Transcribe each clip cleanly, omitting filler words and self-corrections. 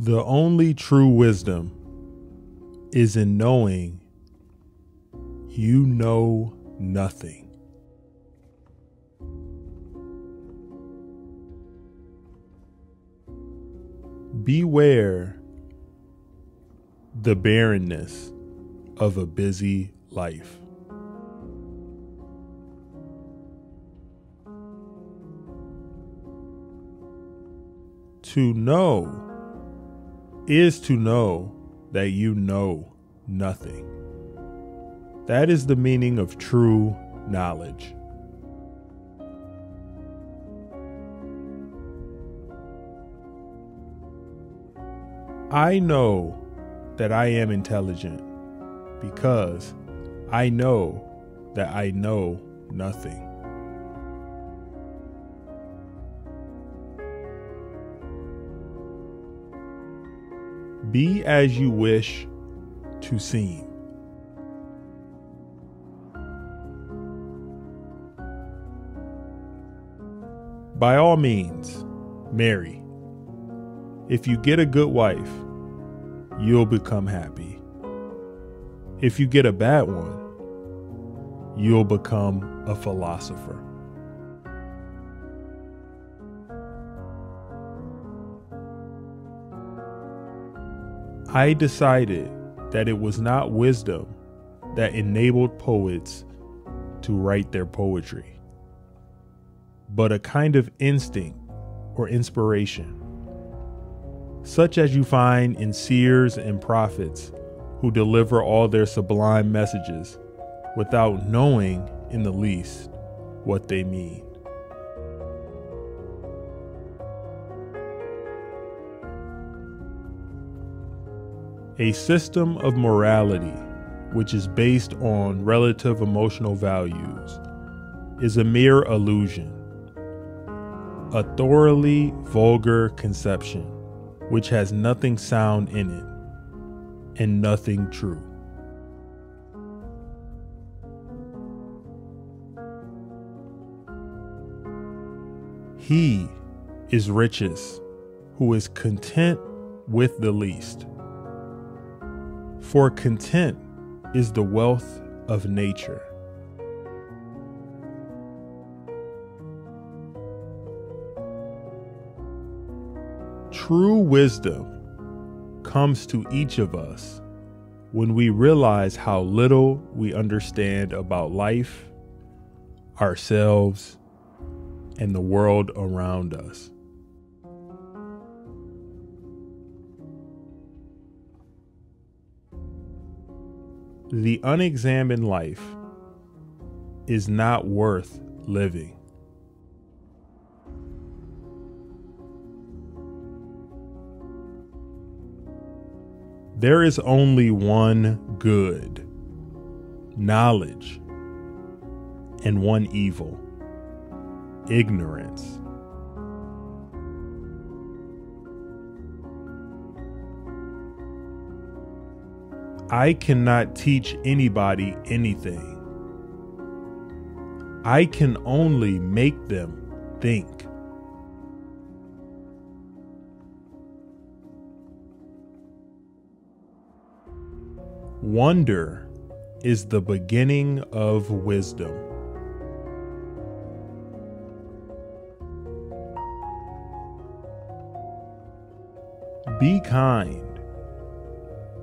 The only true wisdom is in knowing you know nothing. Beware the barrenness of a busy life. To know is to know that you know nothing. That is the meaning of true knowledge. I know that I am intelligent because I know that I know nothing. Be as you wish to seem. By all means, marry. If you get a good wife, you'll become happy. If you get a bad one, you'll become a philosopher. I decided that it was not wisdom that enabled poets to write their poetry, but a kind of instinct or inspiration, such as you find in seers and prophets who deliver all their sublime messages without knowing in the least what they mean. A system of morality, which is based on relative emotional values, is a mere illusion, a thoroughly vulgar conception, which has nothing sound in it and nothing true. He is richest who is content with the least. For content is the wealth of nature. True wisdom comes to each of us when we realize how little we understand about life, ourselves, and the world around us. The unexamined life is not worth living. There is only one good, knowledge, and one evil, ignorance. I cannot teach anybody anything. I can only make them think. Wonder is the beginning of wisdom. Be kind.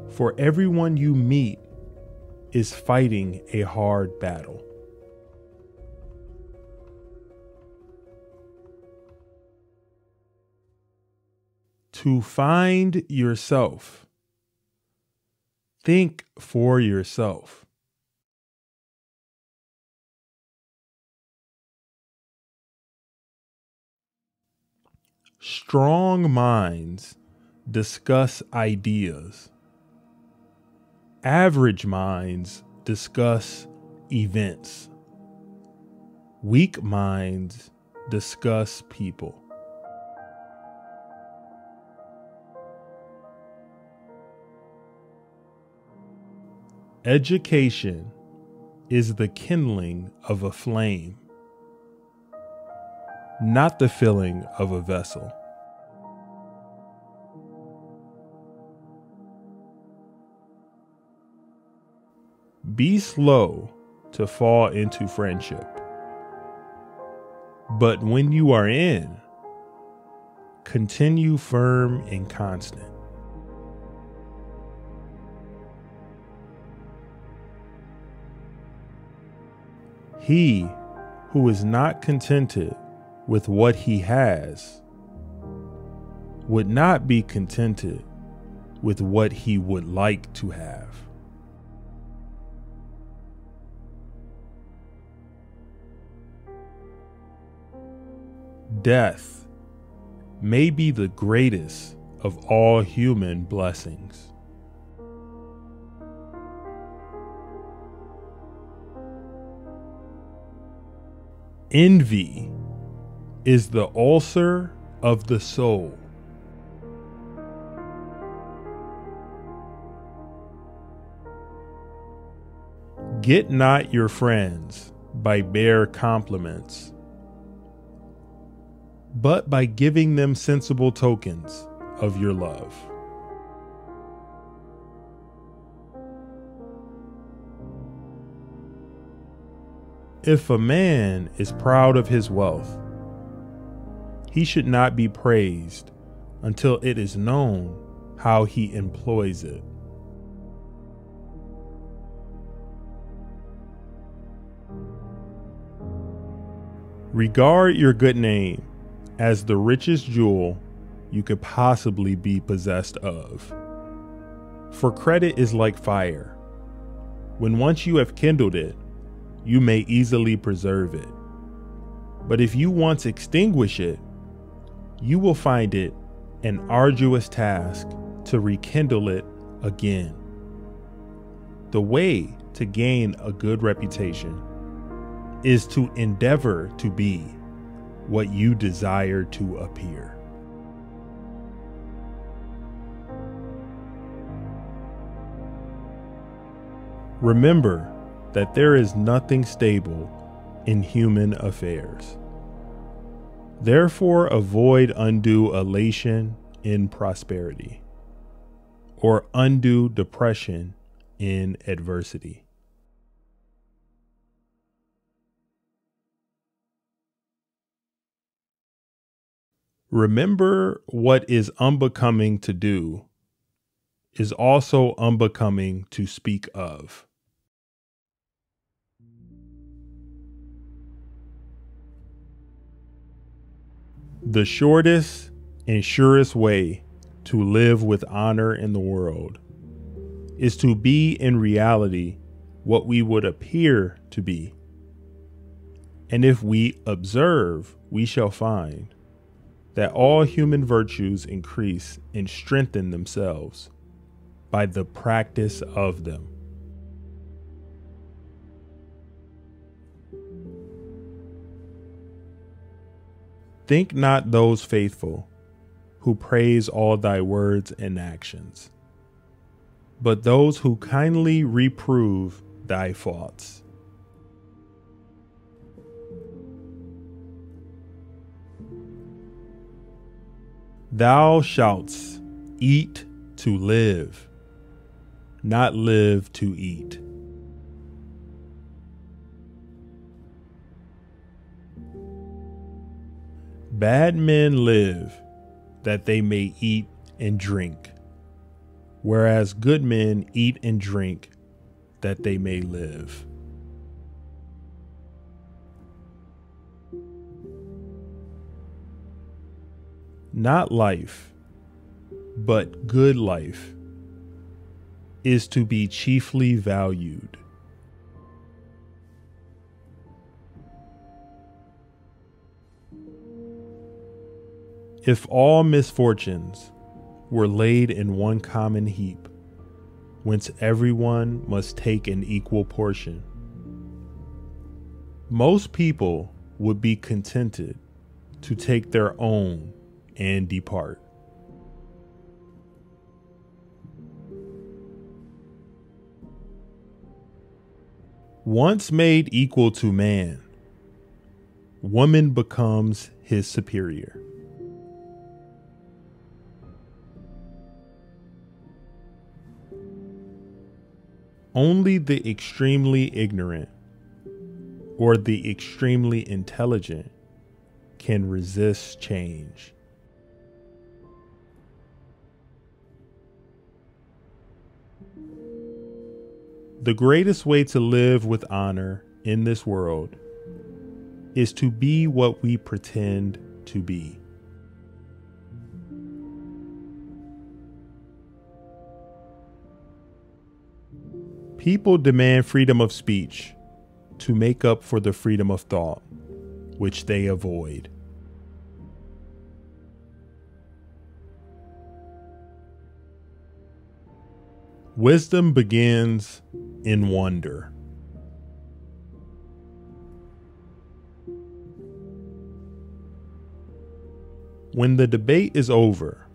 For everyone you meet is fighting a hard battle. To find yourself, think for yourself. Strong minds discuss ideas. Average minds discuss events. Weak minds discuss people. Education is the kindling of a flame, not the filling of a vessel. Be slow to fall into friendship, but when you are in, continue firm and constant. He who is not contented with what he has would not be contented with what he would like to have. Death may be the greatest of all human blessings. Envy is the ulcer of the soul. Get not your friends by bare compliments, but by giving them sensible tokens of your love. If a man is proud of his wealth, he should not be praised until it is known how he employs it. Regard your good name as the richest jewel you could possibly be possessed of. For credit is like fire. When once you have kindled it, you may easily preserve it. But if you once extinguish it, you will find it an arduous task to rekindle it again. The way to gain a good reputation is to endeavor to be what you desire to appear. Remember that there is nothing stable in human affairs. Therefore, avoid undue elation in prosperity, or undue depression in adversity. Remember, what is unbecoming to do is also unbecoming to speak of. The shortest and surest way to live with honor in the world is to be in reality what we would appear to be. And if we observe, we shall find that all human virtues increase and strengthen themselves by the practice of them. Think not those faithful who praise all thy words and actions, but those who kindly reprove thy faults. Thou shalt eat to live, not live to eat. Bad men live that they may eat and drink, whereas good men eat and drink that they may live. Not life, but good life, is to be chiefly valued. If all misfortunes were laid in one common heap, whence everyone must take an equal portion, most people would be contented to take their own and depart. Once made equal to man, woman becomes his superior. Only the extremely ignorant or the extremely intelligent can resist change. The greatest way to live with honor in this world is to be what we pretend to be. People demand freedom of speech to make up for the freedom of thought, which they avoid. Wisdom begins in wonder. When the debate is over,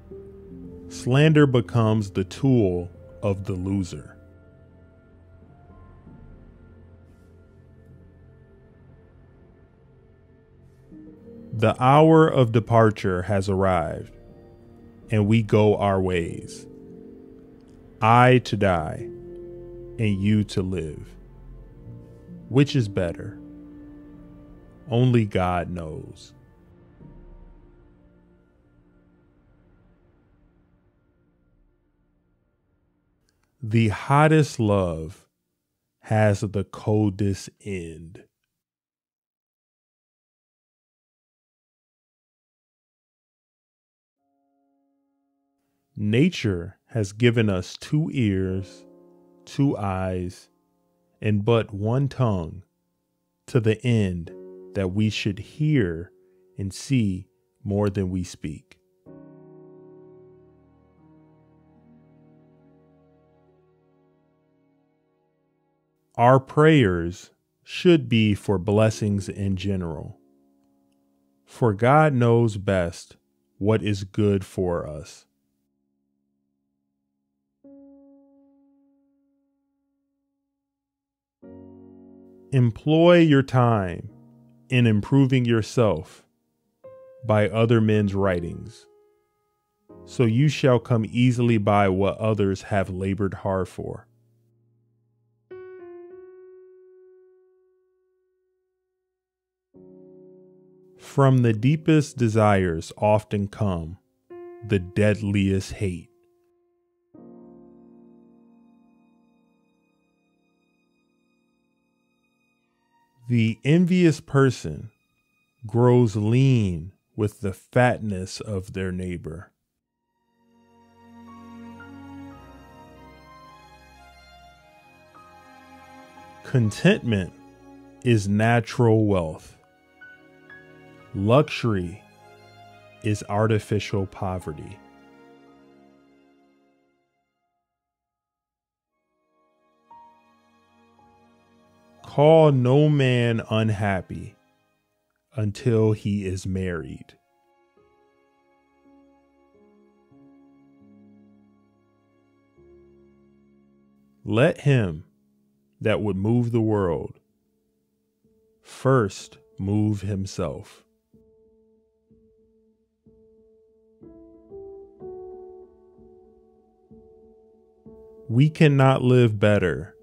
slander becomes the tool of the loser. The hour of departure has arrived, and we go our ways. I to die, and you to live. Which is better? Only God knows. The hottest love has the coldest end. Nature has given us 2 ears, 2 eyes, and but 1 tongue, to the end that we should hear and see more than we speak. Our prayers should be for blessings in general, for God knows best what is good for us. Employ your time in improving yourself by other men's writings, so you shall come easily by what others have labored hard for. From the deepest desires often come the deadliest hate. The envious person grows lean with the fatness of their neighbor. Contentment is natural wealth. Luxury is artificial poverty. Call no man unhappy until he is married. Let him that would move the world first move himself. We cannot live better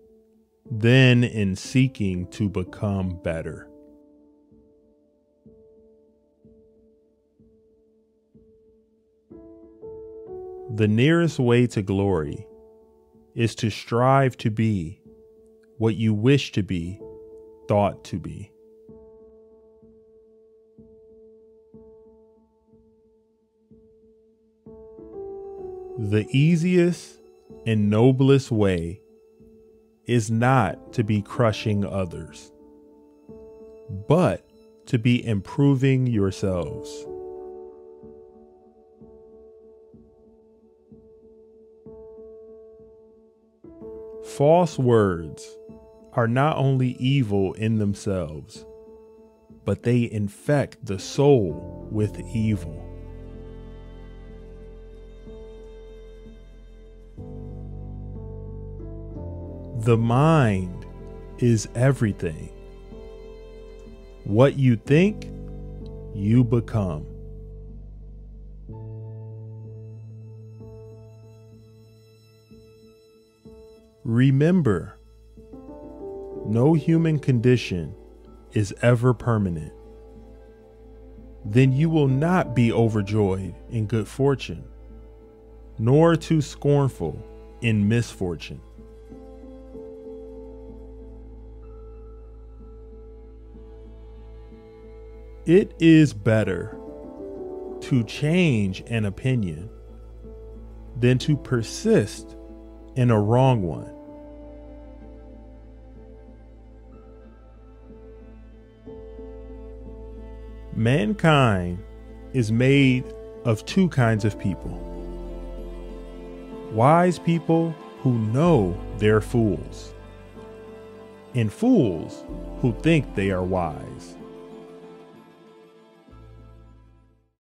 then in seeking to become better. The nearest way to glory is to strive to be what you wish to be thought to be. The easiest and noblest way is not to be crushing others, but to be improving yourselves. False words are not only evil in themselves, but they infect the soul with evil. The mind is everything. What you think, you become. Remember No human condition is ever permanent. Then you will not be overjoyed in good fortune, nor too scornful in misfortune. It is better to change an opinion than to persist in a wrong one. Mankind is made of two kinds of people: wise people who know they're fools, and fools who think they are wise.